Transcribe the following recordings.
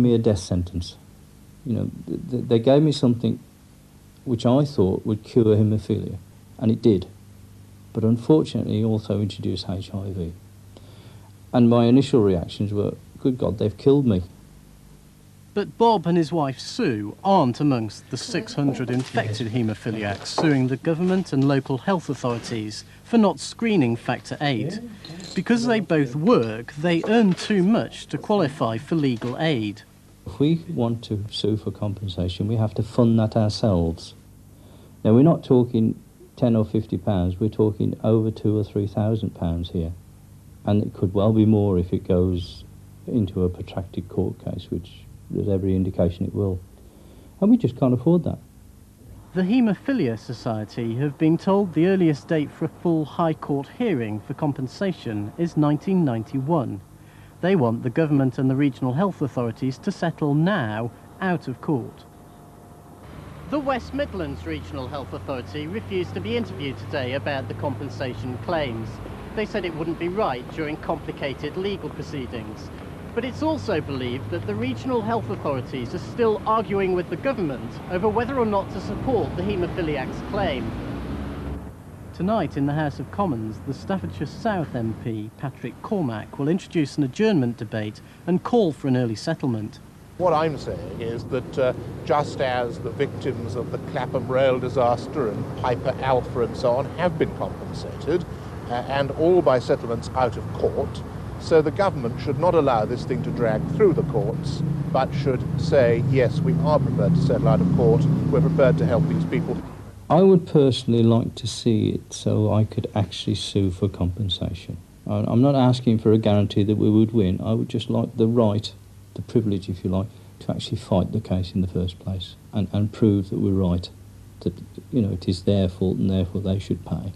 me a death sentence. You know, they gave me something which I thought would cure haemophilia, and it did. But unfortunately, also introduced HIV. And my initial reactions were, good God, they've killed me. But Bob and his wife Sue aren't amongst the 600 infected haemophiliacs suing the government and local health authorities for not screening Factor VIII. Because they both work, they earn too much to qualify for legal aid. If we want to sue for compensation, we have to fund that ourselves. Now, we're not talking £10 or £50, we're talking over £2,000 or £3,000 here. And it could well be more if it goes into a protracted court case, which there's every indication it will. And we just can't afford that. The Haemophilia Society have been told the earliest date for a full High Court hearing for compensation is 1991. They want the government and the regional health authorities to settle now out of court. The West Midlands Regional Health Authority refused to be interviewed today about the compensation claims. They said it wouldn't be right during complicated legal proceedings. But it's also believed that the regional health authorities are still arguing with the government over whether or not to support the haemophiliac's claim. Tonight in the House of Commons, the Staffordshire South MP, Patrick Cormack, will introduce an adjournment debate and call for an early settlement. What I'm saying is that just as the victims of the Clapham Rail disaster and Piper Alpha and so on have been compensated, and all by settlements out of court, so the government should not allow this thing to drag through the courts, but should say, yes, we are prepared to settle out of court, we're prepared to help these people. I would personally like to see it so I could actually sue for compensation. I'm not asking for a guarantee that we would win. I would just like the right, the privilege, if you like, to actually fight the case in the first place and prove that we're right, that, you know, it is their fault and therefore they should pay.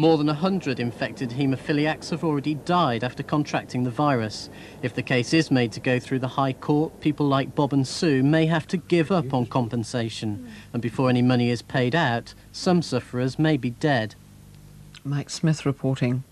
More than 100 infected haemophiliacs have already died after contracting the virus. If the case is made to go through the High Court, people like Bob and Sue may have to give up on compensation. And before any money is paid out, some sufferers may be dead. Mike Smith reporting.